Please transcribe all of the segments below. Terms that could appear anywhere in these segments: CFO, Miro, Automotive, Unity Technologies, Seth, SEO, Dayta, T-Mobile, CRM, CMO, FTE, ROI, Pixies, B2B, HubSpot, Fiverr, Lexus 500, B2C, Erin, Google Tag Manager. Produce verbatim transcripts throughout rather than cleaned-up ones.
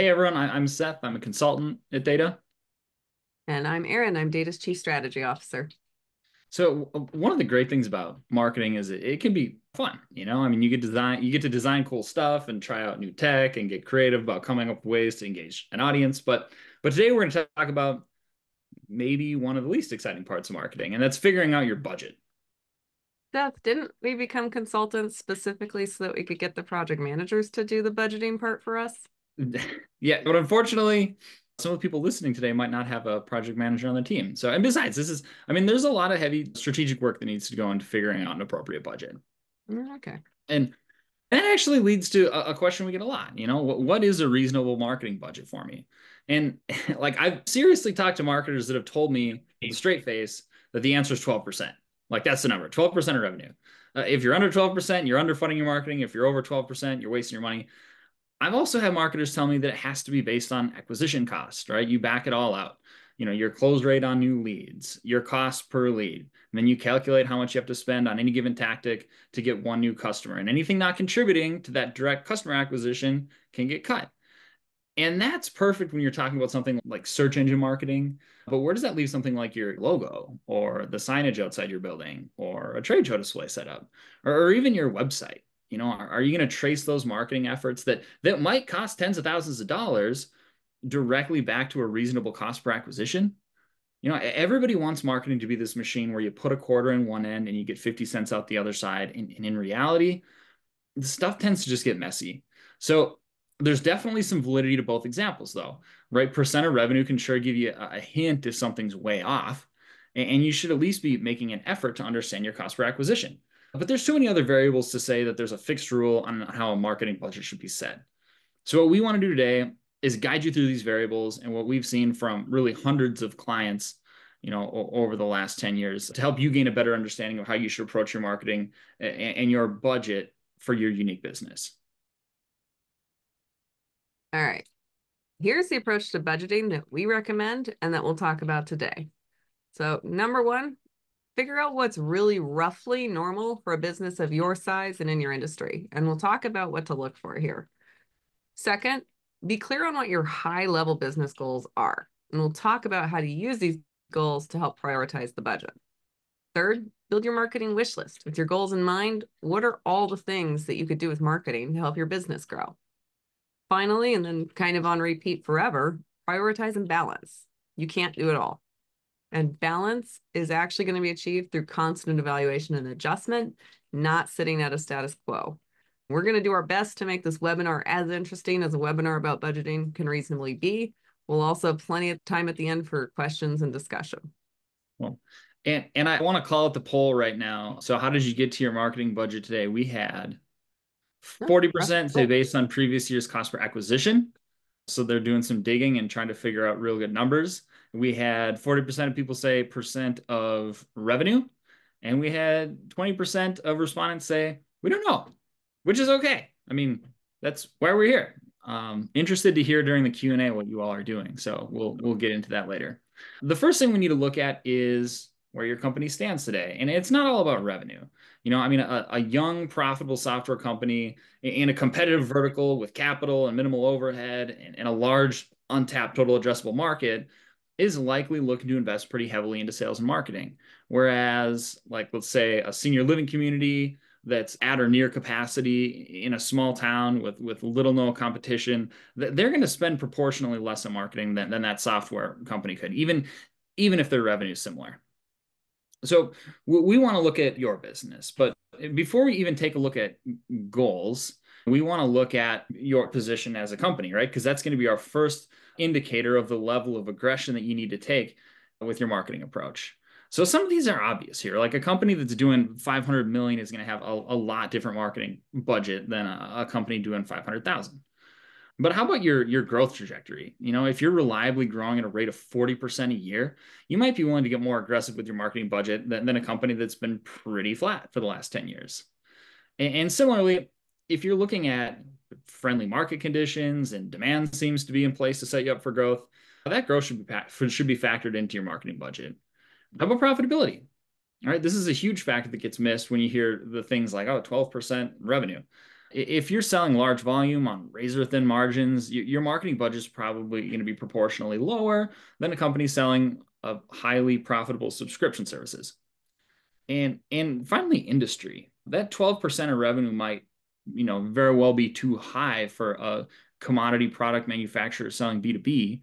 hey, everyone, I, I'm Seth. I'm a consultant at Dayta. And I'm Erin. I'm Dayta's Chief Strategy Officer. So one of the great things about marketing is it, it can be fun. You know, I mean, you get design, you get to design cool stuff and try out new tech and get creative about coming up with ways to engage an audience. But but today we're going to talk about maybe one of the least exciting parts of marketing, and that's figuring out your budget. Seth, didn't we become consultants specifically so that we could get the project managers to do the budgeting part for us? Yeah, but unfortunately, some of the people listening today might not have a project manager on their team. So, and besides, this is, I mean, there's a lot of heavy strategic work that needs to go into figuring out an appropriate budget. Okay. And that actually leads to a, a question we get a lot. You know, what, what is a reasonable marketing budget for me? And like, I've seriously talked to marketers that have told me in straight face that the answer is twelve percent. Like that's the number, twelve percent of revenue. Uh, if you're under twelve percent, you're underfunding your marketing. If you're over twelve percent, you're wasting your money. I've also had marketers tell me that it has to be based on acquisition cost, right? You back it all out. You know, your close rate on new leads, your cost per lead, and then you calculate how much you have to spend on any given tactic to get one new customer. And anything not contributing to that direct customer acquisition can get cut. And that's perfect when you're talking about something like search engine marketing. But where does that leave something like your logo or the signage outside your building or a trade show display setup or, or even your website? You know, are, are you going to trace those marketing efforts that that might cost tens of thousands of dollars directly back to a reasonable cost per acquisition? You know, everybody wants marketing to be this machine where you put a quarter in one end and you get fifty cents out the other side. And, and in reality, the stuff tends to just get messy. So there's definitely some validity to both examples though, right? Percent of revenue can sure give you a, a hint if something's way off, and, and you should at least be making an effort to understand your cost per acquisition. But there's too many other variables to say that there's a fixed rule on how a marketing budget should be set. So what we want to do today is guide you through these variables and what we've seen from really hundreds of clients, you know, over the last ten years to help you gain a better understanding of how you should approach your marketing and your budget for your unique business. All right. Here's the approach to budgeting that we recommend and that we'll talk about today. So number one, figure out what's really roughly normal for a business of your size and in your industry. And we'll talk about what to look for here. Second, be clear on what your high-level business goals are. And we'll talk about how to use these goals to help prioritize the budget. Third, build your marketing wish list. With your goals in mind, what are all the things that you could do with marketing to help your business grow? Finally, and then kind of on repeat forever, prioritize and balance. You can't do it all. And balance is actually going to be achieved through constant evaluation and adjustment, not sitting at a status quo. We're going to do our best to make this webinar as interesting as a webinar about budgeting can reasonably be. We'll also have plenty of time at the end for questions and discussion. Well, and, and I want to call it the poll right now. So how did you get to your marketing budget today? We had forty percent say based on previous year's cost per acquisition. So they're doing some digging and trying to figure out real good numbers. We had forty percent of people say percent of revenue, and we had twenty percent of respondents say, we don't know, which is okay. I mean, that's why we're here. Um, interested to hear during the Q and A what you all are doing. So we'll, we'll get into that later. The first thing we need to look at is where your company stands today. And it's not all about revenue. You know, I mean, a, a young, profitable software company in a competitive vertical with capital and minimal overhead and, and a large untapped total addressable market is likely looking to invest pretty heavily into sales and marketing. Whereas, like, let's say a senior living community that's at or near capacity in a small town with, with little no competition, they're going to spend proportionally less on marketing than, than that software company could, even, even if their revenue is similar. So we want to look at your business, but before we even take a look at goals, we want to look at your position as a company, right? Because that's going to be our first indicator of the level of aggression that you need to take with your marketing approach. So some of these are obvious here, like a company that's doing five hundred million is going to have a, a lot different marketing budget than a, a company doing five hundred thousand. But how about your, your growth trajectory? You know, if you're reliably growing at a rate of forty percent a year, you might be willing to get more aggressive with your marketing budget than, than a company that's been pretty flat for the last ten years. And, and similarly, if you're looking at friendly market conditions and demand seems to be in place to set you up for growth, that growth should be, should be factored into your marketing budget. How about profitability? All right, this is a huge factor that gets missed when you hear the things like, oh, twelve percent revenue. If you're selling large volume on razor thin margins, your marketing budget's probably going to be proportionally lower than a company selling of highly profitable subscription services. And, and finally, industry. That twelve percent of revenue might, you know, very well be too high for a commodity product manufacturer selling B two B,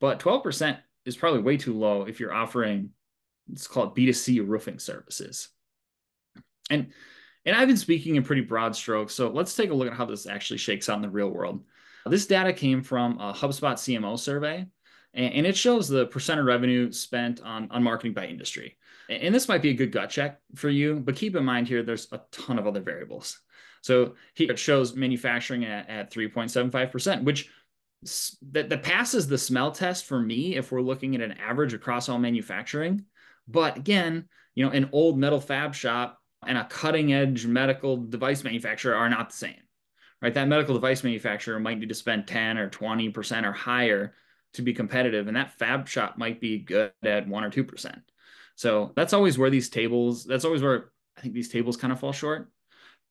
but twelve percent is probably way too low if you're offering, it's called B two C roofing services. And, and I've been speaking in pretty broad strokes, so let's take a look at how this actually shakes out in the real world. This data came from a HubSpot C M O survey, and it shows the percent of revenue spent on, on marketing by industry. And this might be a good gut check for you, but keep in mind here, there's a ton of other variables. So here it shows manufacturing at, at three point seven five percent, which that, that passes the smell test for me if we're looking at an average across all manufacturing. But again, you know, an old metal fab shop and a cutting edge medical device manufacturer are not the same, right? That medical device manufacturer might need to spend ten or twenty percent or higher to be competitive, and that fab shop might be good at one or two percent. So that's always where these tables, that's always where I think these tables kind of fall short.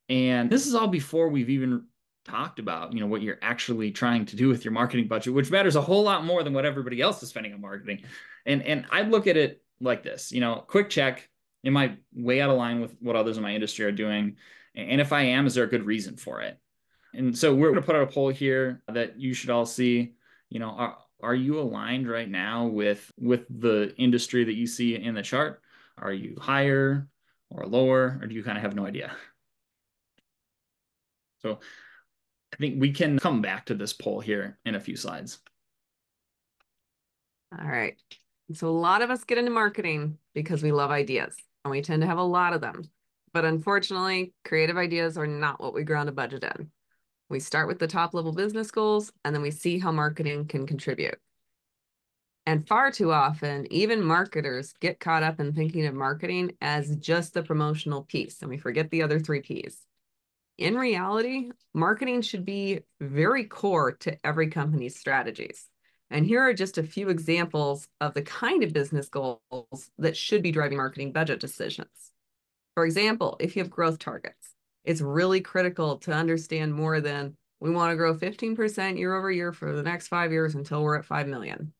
And this is all before we've even talked about, you know, what you're actually trying to do with your marketing budget, which matters a whole lot more than what everybody else is spending on marketing. And and I look at it like this, you know, quick check, am I way out of line with what others in my industry are doing? And if I am, is there a good reason for it? And so we're going to put out a poll here that you should all see, you know, are, Are you aligned right now with, with the industry that you see in the chart? Are you higher or lower, or do you kind of have no idea? So I think we can come back to this poll here in a few slides. All right. So a lot of us get into marketing because we love ideas, and we tend to have a lot of them. But unfortunately, creative ideas are not what we ground a budget in. We start with the top level business goals, and then we see how marketing can contribute. And far too often, even marketers get caught up in thinking of marketing as just the promotional piece, and we forget the other three Ps. In reality, marketing should be very core to every company's strategies. And here are just a few examples of the kind of business goals that should be driving marketing budget decisions. For example, if you have growth targets, it's really critical to understand more than we want to grow fifteen percent year over year for the next five years until we're at five million.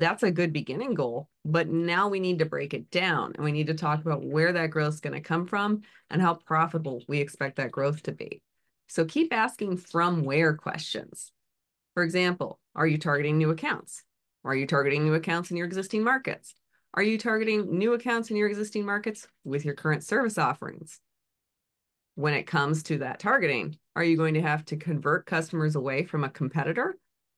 That's a good beginning goal, but now we need to break it down, and we need to talk about where that growth is going to come from and how profitable we expect that growth to be. So keep asking from where questions. For example, are you targeting new accounts? Are you targeting new accounts in your existing markets? Are you targeting new accounts in your existing markets with your current service offerings? When it comes to that targeting, are you going to have to convert customers away from a competitor?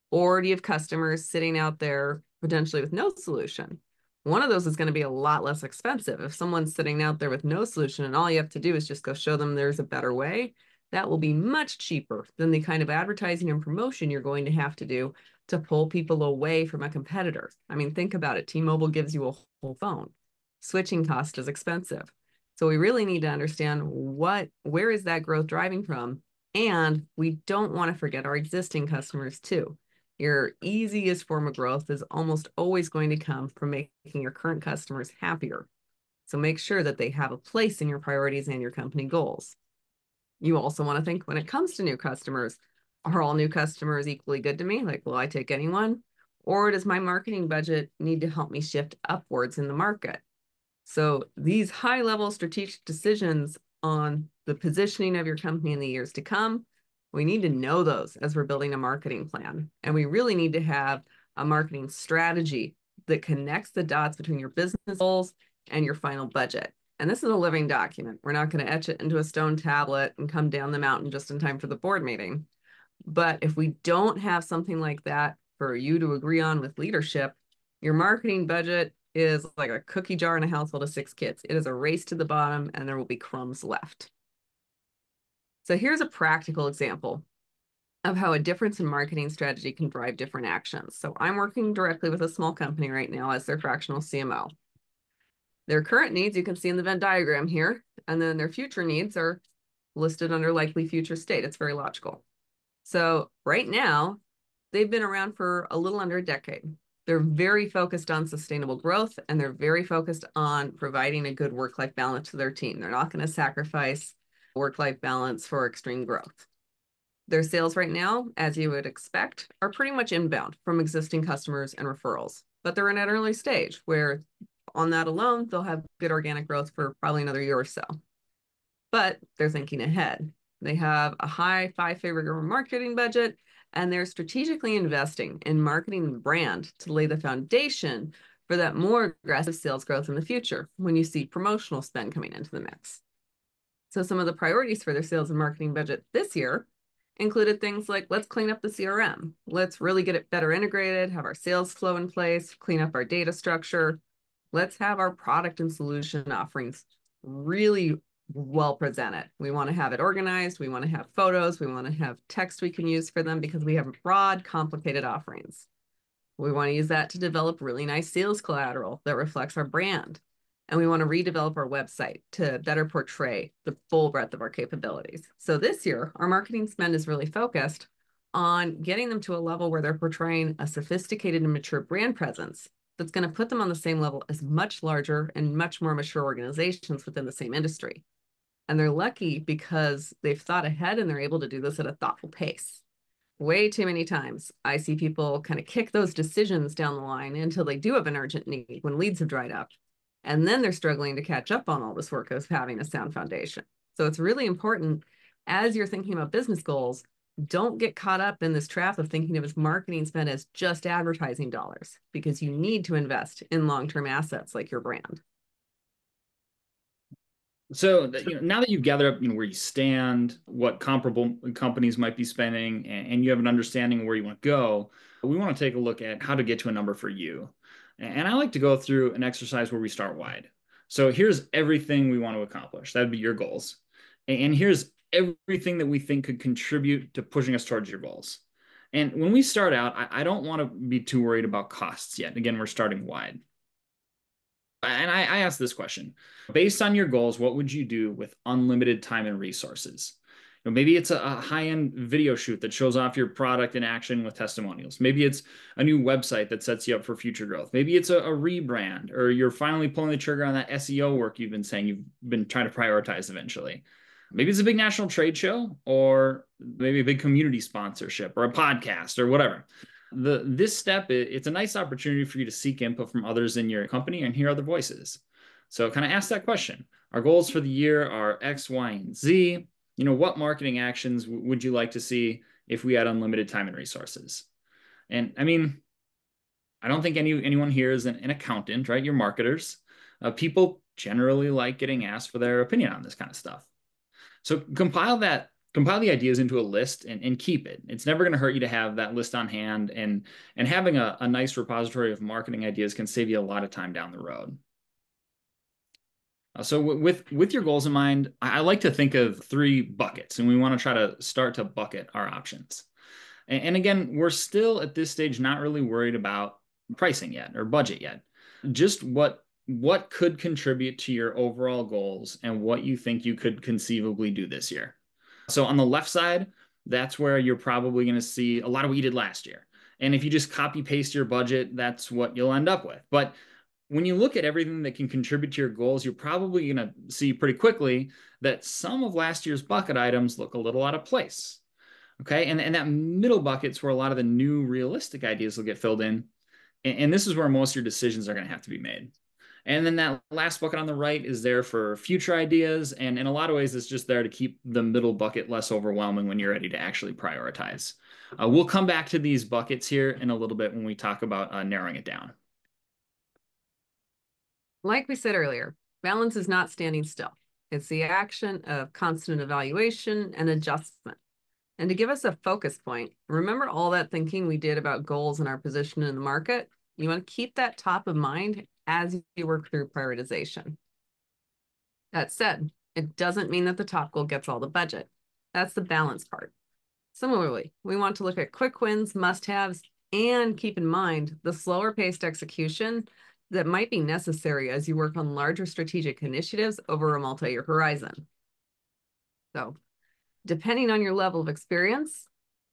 Or do you have customers sitting out there potentially with no solution? One of those is going to be a lot less expensive. If someone's sitting out there with no solution and all you have to do is just go show them there's a better way, that will be much cheaper than the kind of advertising and promotion you're going to have to do to pull people away from a competitor. I mean, think about it. T-Mobile gives you a whole phone. Switching cost is expensive. So we really need to understand what, where is that growth driving from? And we don't want to forget our existing customers too. Your easiest form of growth is almost always going to come from making your current customers happier. So make sure that they have a place in your priorities and your company goals. You also want to think, when it comes to new customers, are all new customers equally good to me? Like, will I take anyone? Or does my marketing budget need to help me shift upwards in the market? So these high-level strategic decisions on the positioning of your company in the years to come, we need to know those as we're building a marketing plan. And we really need to have a marketing strategy that connects the dots between your business goals and your final budget. And this is a living document. We're not going to etch it into a stone tablet and come down the mountain just in time for the board meeting. But if we don't have something like that for you to agree on with leadership, your marketing budget is like a cookie jar in a household of six kids. It is a race to the bottom, and there will be crumbs left. So here's a practical example of how a difference in marketing strategy can drive different actions. So I'm working directly with a small company right now as their fractional C M O. Their current needs you can see in the Venn diagram here, and then their future needs are listed under likely future state. It's very logical. So right now, they've been around for a little under a decade. They're very focused on sustainable growth, and they're very focused on providing a good work-life balance to their team. They're not going to sacrifice work-life balance for extreme growth. Their sales right now, as you would expect, are pretty much inbound from existing customers and referrals, but they're in an early stage where on that alone, they'll have good organic growth for probably another year or so. But they're thinking ahead. They have a high five-figure marketing budget, and they're strategically investing in marketing the brand to lay the foundation for that more aggressive sales growth in the future when you see promotional spend coming into the mix. So some of the priorities for their sales and marketing budget this year included things like, let's clean up the C R M. Let's really get it better integrated, have our sales flow in place, clean up our data structure. Let's have our product and solution offerings really well presented. We want to have it organized. We want to have photos. We want to have text we can use for them because we have broad, complicated offerings. We want to use that to develop really nice sales collateral that reflects our brand. And we want to redevelop our website to better portray the full breadth of our capabilities. So this year, our marketing spend is really focused on getting them to a level where they're portraying a sophisticated and mature brand presence that's going to put them on the same level as much larger and much more mature organizations within the same industry. And they're lucky because they've thought ahead and they're able to do this at a thoughtful pace. Way too many times I see people kind of kick those decisions down the line until they do have an urgent need when leads have dried up. And then they're struggling to catch up on all this work of having a sound foundation. So it's really important as you're thinking about business goals, don't get caught up in this trap of thinking of his marketing spend as just advertising dollars, because you need to invest in long-term assets like your brand. So you know, now that you've gathered up you know, where you stand, what comparable companies might be spending, and you have an understanding of where you want to go, we want to take a look at how to get to a number for you. And I like to go through an exercise where we start wide. So here's everything we want to accomplish. That'd be your goals. And here's everything that we think could contribute to pushing us towards your goals. And when we start out, I don't want to be too worried about costs yet. Again, we're starting wide. And I, I asked this question, based on your goals, what would you do with unlimited time and resources? You know, maybe it's a, a high-end video shoot that shows off your product in action with testimonials. Maybe it's a new website that sets you up for future growth. Maybe it's a, a rebrand, or you're finally pulling the trigger on that S E O work you've been saying you've been trying to prioritize eventually. Maybe it's a big national trade show, or maybe a big community sponsorship, or a podcast, or whatever. The, this step, it's a nice opportunity for you to seek input from others in your company and hear other voices. So kind of ask that question. Our goals for the year are X, Y, and Z. You know, what marketing actions would you like to see if we had unlimited time and resources? And I mean, I don't think any anyone here is an, an accountant, right? You're marketers. Uh, people generally like getting asked for their opinion on this kind of stuff. So compile that, compile the ideas into a list and, and keep it. It's never going to hurt you to have that list on hand, and and having a, a nice repository of marketing ideas can save you a lot of time down the road. So with, with your goals in mind, I like to think of three buckets, and we want to try to start to bucket our options. And, and again, we're still at this stage not really worried about pricing yet or budget yet, just what, what could contribute to your overall goals and what you think you could conceivably do this year. So on the left side, that's where you're probably going to see a lot of what you did last year. And if you just copy paste your budget, that's what you'll end up with. But when you look at everything that can contribute to your goals, you're probably going to see pretty quickly that some of last year's bucket items look a little out of place. Okay. And, and that middle bucket's where a lot of the new realistic ideas will get filled in. And, and this is where most of your decisions are going to have to be made. And then that last bucket on the right is there for future ideas. And in a lot of ways, it's just there to keep the middle bucket less overwhelming when you're ready to actually prioritize. Uh, we'll come back to these buckets here in a little bit when we talk about uh, narrowing it down. Like we said earlier, balance is not standing still. It's the action of constant evaluation and adjustment. And to give us a focus point, remember all that thinking we did about goals and our position in the market? You want to keep that top of mind as you work through prioritization. That said, it doesn't mean that the top goal gets all the budget. That's the balance part. Similarly, we want to look at quick wins, must-haves, and keep in mind the slower-paced execution that might be necessary as you work on larger strategic initiatives over a multi-year horizon. So depending on your level of experience,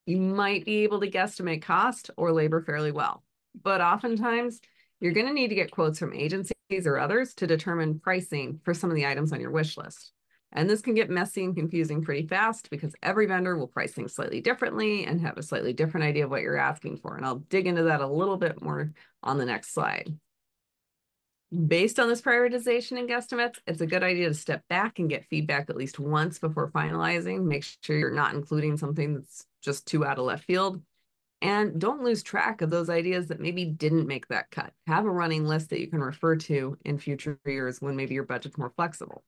you might be able to guesstimate cost or labor fairly well, but oftentimes you're going to need to get quotes from agencies or others to determine pricing for some of the items on your wish list. And this can get messy and confusing pretty fast because every vendor will price things slightly differently and have a slightly different idea of what you're asking for. And I'll dig into that a little bit more on the next slide. Based on this prioritization and guesstimates, it's a good idea to step back and get feedback at least once before finalizing. Make sure you're not including something that's just too out of left field. And don't lose track of those ideas that maybe didn't make that cut. Have a running list that you can refer to in future years when maybe your budget's more flexible.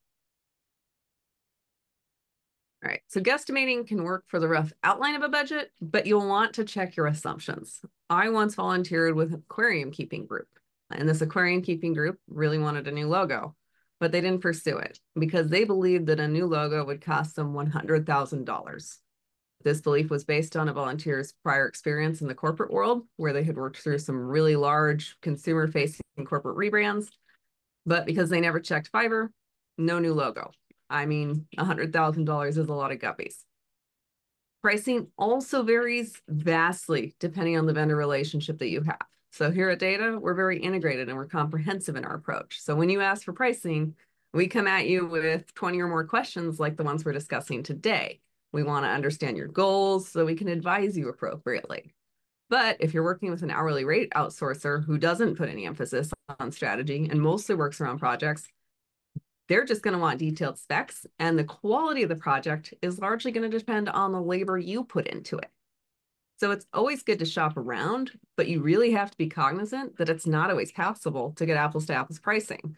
All right, so guesstimating can work for the rough outline of a budget, but you'll want to check your assumptions. I once volunteered with an aquarium keeping group, and this aquarium keeping group really wanted a new logo, but they didn't pursue it because they believed that a new logo would cost them one hundred thousand dollars. This belief was based on a volunteer's prior experience in the corporate world, where they had worked through some really large consumer-facing corporate rebrands, but because they never checked Fiverr, no new logo. I mean, one hundred thousand dollars is a lot of guppies. Pricing also varies vastly depending on the vendor relationship that you have. So here at Dayta, we're very integrated and we're comprehensive in our approach. So when you ask for pricing, we come at you with twenty or more questions like the ones we're discussing today. We want to understand your goals so we can advise you appropriately. But if you're working with an hourly rate outsourcer who doesn't put any emphasis on strategy and mostly works around projects, they're just going to want detailed specs, and the quality of the project is largely going to depend on the labor you put into it. So it's always good to shop around, but you really have to be cognizant that it's not always possible to get apples to apples pricing.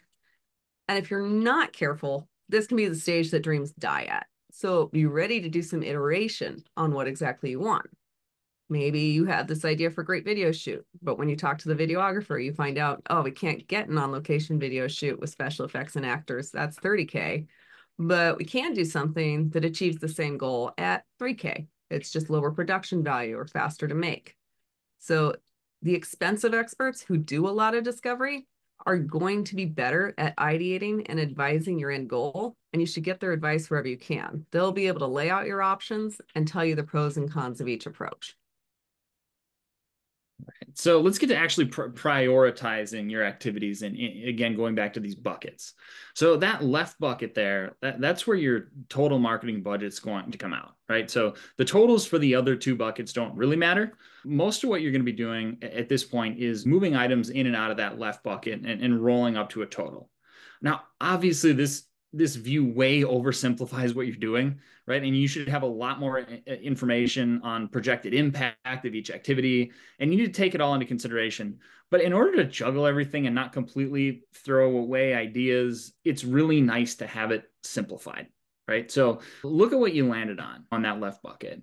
And if you're not careful, this can be the stage that dreams die at. So be ready to do some iteration on what exactly you want. Maybe you have this idea for a great video shoot, but when you talk to the videographer, you find out, oh, we can't get an on-location video shoot with special effects and actors. That's thirty K, but we can do something that achieves the same goal at three K. It's just lower production value or faster to make. So the expensive experts who do a lot of discovery are going to be better at ideating and advising your end goal, and you should get their advice wherever you can. They'll be able to lay out your options and tell you the pros and cons of each approach. So let's get to actually prioritizing your activities, and again going back to these buckets. So that left bucket there, that, that's where your total marketing budget's going to come out, right? So the totals for the other two buckets don't really matter. Most of what you're going to be doing at this point is moving items in and out of that left bucket and, and rolling up to a total. Now, obviously this this view way oversimplifies what you're doing, right? And you should have a lot more information on projected impact of each activity, and you need to take it all into consideration. But in order to juggle everything and not completely throw away ideas, it's really nice to have it simplified, right? So look at what you landed on, on that left bucket.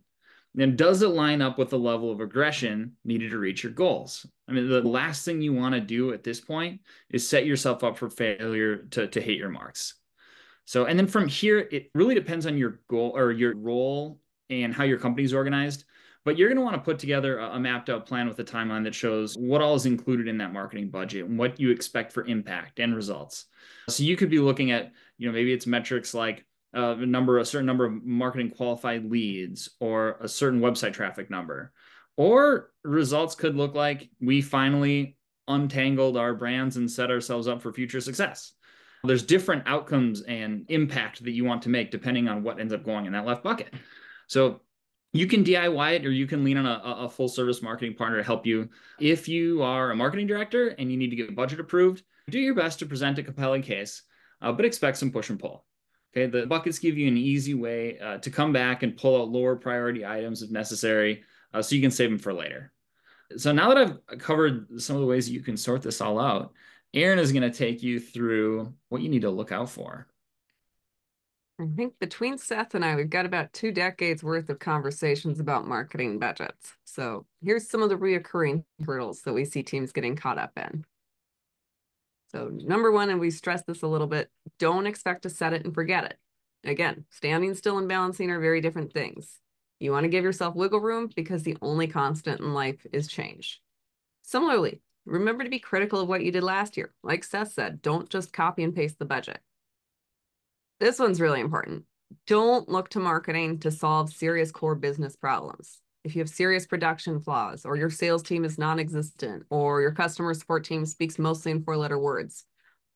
And does it line up with the level of aggression needed to reach your goals? I mean, the last thing you want to do at this point is set yourself up for failure to, to hit your marks. So, and then from here, it really depends on your goal or your role and how your company's organized, but you're going to want to put together a, a mapped out plan with a timeline that shows what all is included in that marketing budget and what you expect for impact and results. So you could be looking at, you know, maybe it's metrics like uh, a number, a certain number of marketing qualified leads or a certain website traffic number, or results could look like we finally untangled our brands and set ourselves up for future success. There's different outcomes and impact that you want to make depending on what ends up going in that left bucket. So you can D I Y it, or you can lean on a, a full service marketing partner to help you. If you are a marketing director and you need to get a budget approved, do your best to present a compelling case, uh, but expect some push and pull. Okay, the buckets give you an easy way uh, to come back and pull out lower priority items if necessary, uh, so you can save them for later. So now that I've covered some of the ways you can sort this all out, Erin is going to take you through what you need to look out for. I think between Seth and I, we've got about two decades worth of conversations about marketing budgets. So here's some of the reoccurring hurdles that we see teams getting caught up in. So number one, and we stressed this a little bit, don't expect to set it and forget it. Again, standing still and balancing are very different things. You want to give yourself wiggle room because the only constant in life is change. Similarly, remember to be critical of what you did last year. Like Seth said, don't just copy and paste the budget. This one's really important. Don't look to marketing to solve serious core business problems. If you have serious production flaws, or your sales team is non-existent, or your customer support team speaks mostly in four-letter words,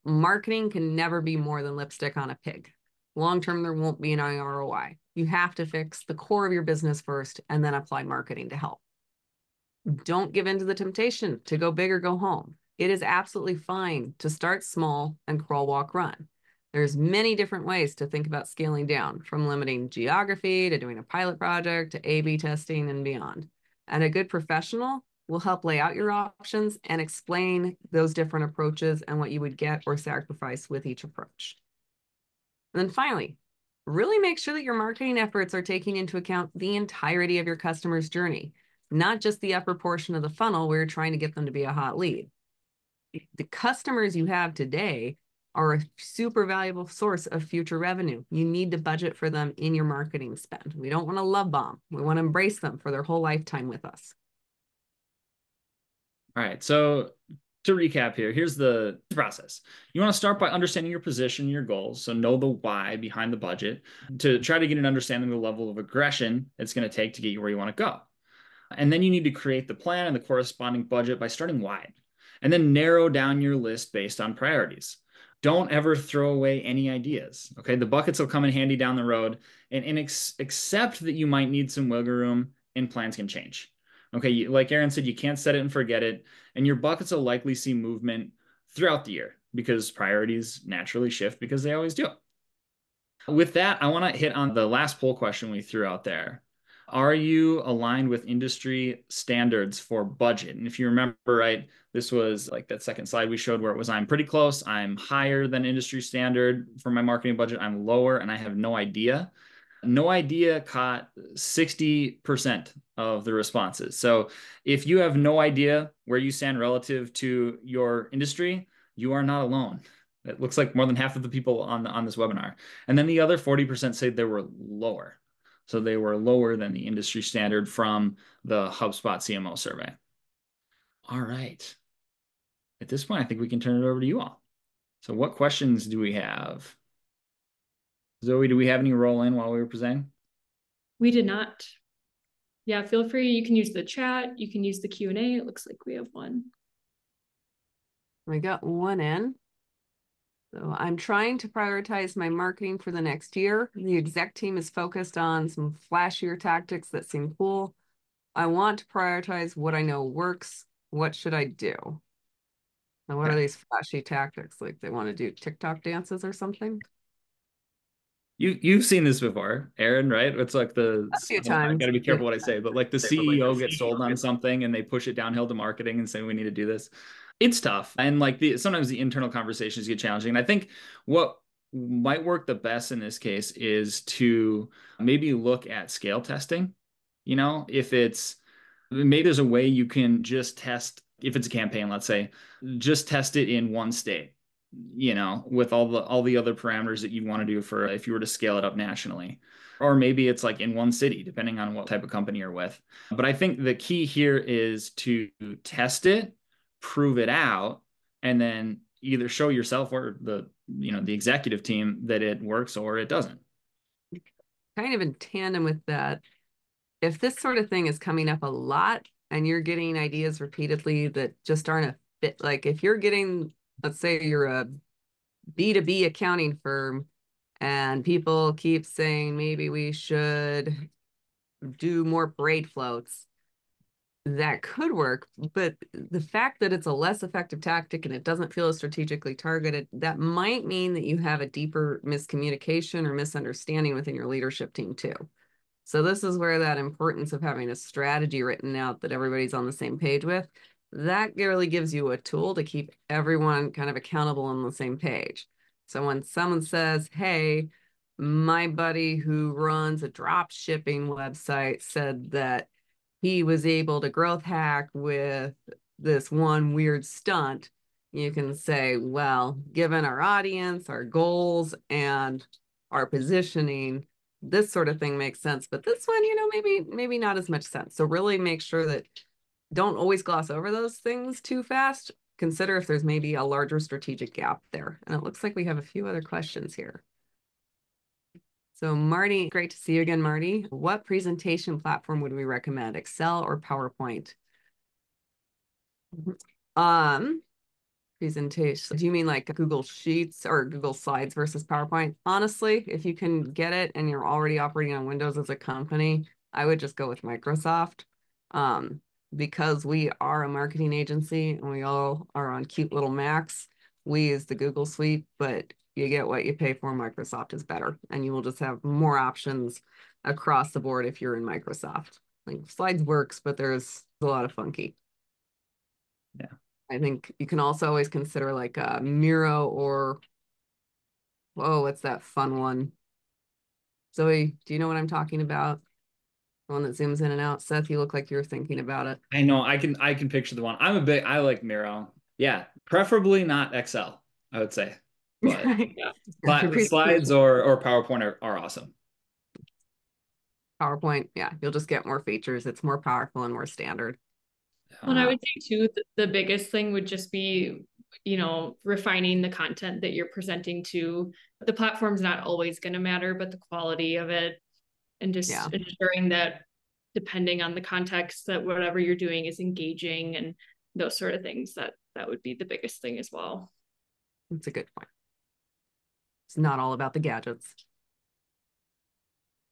marketing can never be more than lipstick on a pig. long-term, there won't be an R O I. You have to fix the core of your business first and then apply marketing to help. Don't give in to the temptation to go big or go home. It is absolutely fine to start small and crawl, walk, run. There's many different ways to think about scaling down, from limiting geography to doing a pilot project to A B testing and beyond. And a good professional will help lay out your options and explain those different approaches and what you would get or sacrifice with each approach. And then finally, really make sure that your marketing efforts are taking into account the entirety of your customer's journey, not just the upper portion of the funnel where you're trying to get them to be a hot lead. The customers you have today are a super valuable source of future revenue. You need to budget for them in your marketing spend. We don't want to love bomb. We want to embrace them for their whole lifetime with us. All right. So to recap here, here's the process. You want to start by understanding your position, your goals. So know the why behind the budget to try to get an understanding of the level of aggression it's going to take to get you where you want to go. And then you need to create the plan and the corresponding budget by starting wide and then narrow down your list based on priorities. Don't ever throw away any ideas, okay? The buckets will come in handy down the road, and, and ex accept that you might need some wiggle room and plans can change, okay? You, like Aaron said, you can't set it and forget it, and your buckets will likely see movement throughout the year because priorities naturally shift because they always do. With that, I wanna hit on the last poll question we threw out there. Are you aligned with industry standards for budget? And if you remember, right, this was like that second slide we showed where it was, I'm pretty close, I'm higher than industry standard for my marketing budget, I'm lower, and I have no idea. No idea caught sixty percent of the responses. So if you have no idea where you stand relative to your industry, you are not alone. It looks like more than half of the people on, the, on this webinar. And then the other forty percent say they were lower. So they were lower than the industry standard from the HubSpot C M O survey. All right. At this point, I think we can turn it over to you all. So what questions do we have? Zoe, do we have any roll in while we were presenting? We did not. Yeah, feel free. You can use the chat. You can use the Q and A. It looks like we have one. We got one in. So I'm trying to prioritize my marketing for the next year. The exec team is focused on some flashier tactics that seem cool. I want to prioritize what I know works. What should I do? Now, what are these flashy tactics? Like they want to do TikTok dances or something? You, you've seen this before, Aaron, right? It's like the, a few times. I gotta be careful what I say, but like the C E O gets sold on something and they push it downhill to marketing and say, we need to do this. It's tough. And like the, sometimes the internal conversations get challenging. And I think what might work the best in this case is to maybe look at scale testing. You know, if it's, maybe there's a way you can just test, if it's a campaign, let's say, just test it in one state, you know, with all the, all the other parameters that you'd want to do for, if you were to scale it up nationally, or maybe it's like in one city, depending on what type of company you're with. But I think the key here is to test it, prove it out, and then either show yourself or the, you know, the executive team that it works or it doesn't. Kind of in tandem with that, if this sort of thing is coming up a lot and you're getting ideas repeatedly that just aren't a fit, like if you're getting, let's say you're a B two B accounting firm and people keep saying, maybe we should do more parade floats, that could work, but the fact that it's a less effective tactic and it doesn't feel as strategically targeted, that might mean that you have a deeper miscommunication or misunderstanding within your leadership team too. So this is where that importance of having a strategy written out that everybody's on the same page with, that really gives you a tool to keep everyone kind of accountable on the same page. So when someone says, hey, my buddy who runs a drop shipping website said that he was able to growth hack with this one weird stunt, you can say, well, given our audience, our goals, and our positioning, this sort of thing makes sense. But this one, you know, maybe, maybe not as much sense. So really make sure that don't always gloss over those things too fast. Consider if there's maybe a larger strategic gap there. And it looks like we have a few other questions here. So Marty, great to see you again, Marty. What presentation platform would we recommend, Excel or PowerPoint? Um, presentation. Do you mean like Google Sheets or Google Slides versus PowerPoint? Honestly, if you can get it and you're already operating on Windows as a company, I would just go with Microsoft um, because we are a marketing agency and we all are on cute little Macs. We use the Google Suite, but you get what you pay for. Microsoft is better, and you will just have more options across the board if you're in Microsoft. Like Slides works, but there's a lot of funky. Yeah. I think you can also always consider like a Miro or, oh, what's that fun one? Zoe, do you know what I'm talking about? The one that zooms in and out. Seth, you look like you're thinking about it. I know. I can, I can picture the one. I'm a big, I like Miro. Yeah. Preferably not Excel, I would say. But, yeah. But Slides or, or PowerPoint are, are awesome. PowerPoint. Yeah. You'll just get more features. It's more powerful and more standard. Well, and I would say too, the biggest thing would just be, you know, refining the content that you're presenting to. The platform's not always going to matter, but the quality of it and just yeah. ensuring that depending on the context that whatever you're doing is engaging and those sort of things, that that would be the biggest thing as well. That's a good point. It's not all about the gadgets.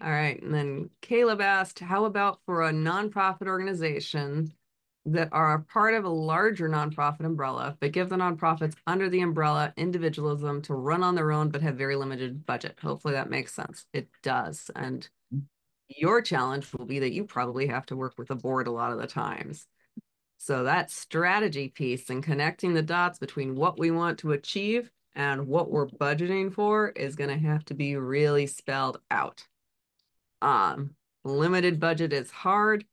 All right. And then Caleb asked, how about for a nonprofit organization that are part of a larger nonprofit umbrella, but give the nonprofits under the umbrella individualism to run on their own, but have very limited budget. Hopefully that makes sense. It does. And your challenge will be that you probably have to work with the board a lot of the times. So that strategy piece and connecting the dots between what we want to achieve and what we're budgeting for is going to have to be really spelled out. Um, limited budget is hard.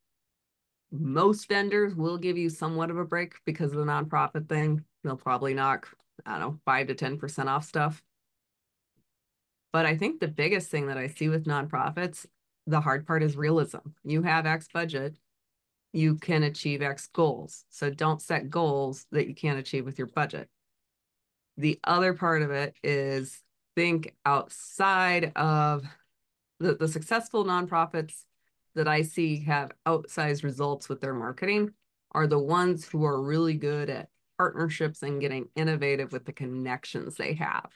Most vendors will give you somewhat of a break because of the nonprofit thing. They'll probably knock, I don't know, five to ten percent off stuff. But I think the biggest thing that I see with nonprofits, the hard part is realism. You have X budget, you can achieve X goals. So don't set goals that you can't achieve with your budget. The other part of it is think outside of the, the successful nonprofits that I see have outsized results with their marketing are the ones who are really good at partnerships and getting innovative with the connections they have.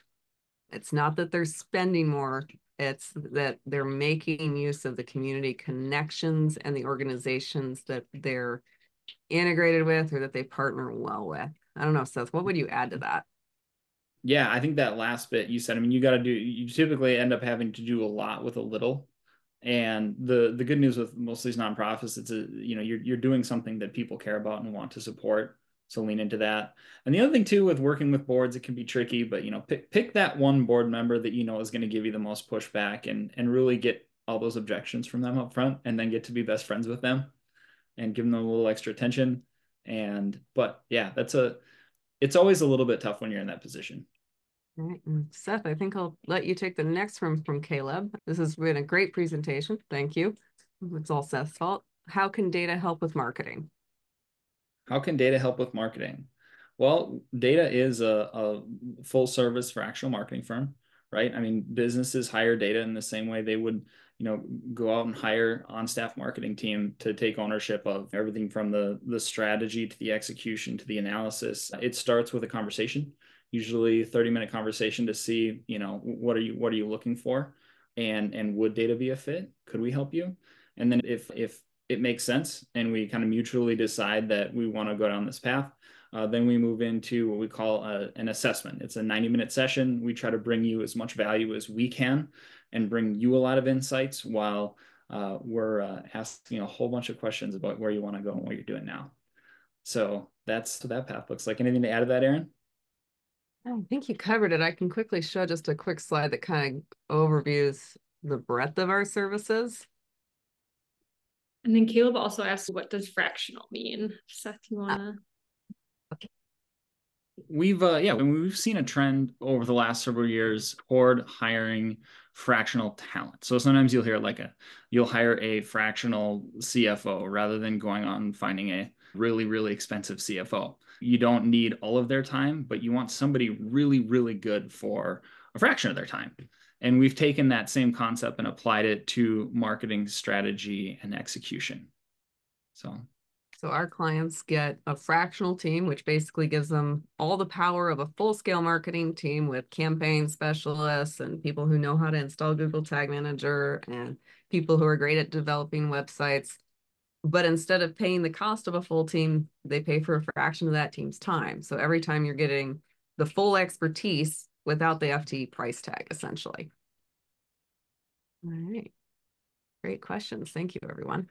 It's not that they're spending more, it's that they're making use of the community connections and the organizations that they're integrated with or that they partner well with. I don't know, Seth, what would you add to that? Yeah, I think that last bit you said, I mean, you got to do, you typically end up having to do a lot with a little. And the the good news with most of these nonprofits, it's a, you know, you're you're doing something that people care about and want to support. So lean into that. And the other thing too, with working with boards, it can be tricky, but you know, pick pick that one board member that you know is going to give you the most pushback and and really get all those objections from them up front, and then get to be best friends with them and give them a little extra attention. And but yeah, that's a it's always a little bit tough when you're in that position. All right. And Seth, I think I'll let you take the next one from Caleb. This has been a great presentation. Thank you. It's all Seth's fault. How can data help with marketing? How can data help with marketing? Well, Dayta is a, a full service fractional marketing firm, right? I mean, businesses hire Dayta in the same way they would, you know, go out and hire on-staff marketing team to take ownership of everything from the, the strategy to the execution to the analysis. It starts with a conversation. Usually thirty minute conversation to see, you know, what are you, what are you looking for? And, and would Dayta be a fit? Could we help you? And then if, if it makes sense and we kind of mutually decide that we want to go down this path, uh, then we move into what we call a, an assessment. It's a ninety minute session. We try to bring you as much value as we can and bring you a lot of insights while uh, we're uh, asking a whole bunch of questions about where you want to go and what you're doing now. So that's what that path looks like. Anything to add to that, Erin? I think you covered it. I can quickly show just a quick slide that kind of overviews the breadth of our services. And then Caleb also asked, what does fractional mean? Seth, you wanna? Uh, okay. We've, uh, yeah, we've seen a trend over the last several years toward hiring fractional talent. So sometimes you'll hear like a, you'll hire a fractional C F O rather than going on and finding a really, really expensive C F O. You don't need all of their time, but you want somebody really, really good for a fraction of their time. And we've taken that same concept and applied it to marketing strategy and execution. So So our clients get a fractional team, which basically gives them all the power of a full-scale marketing team with campaign specialists and people who know how to install Google Tag Manager and people who are great at developing websites. But instead of paying the cost of a full team, they pay for a fraction of that team's time. So every time you're getting the full expertise without the F T E price tag, essentially. All right. Great questions. Thank you, everyone.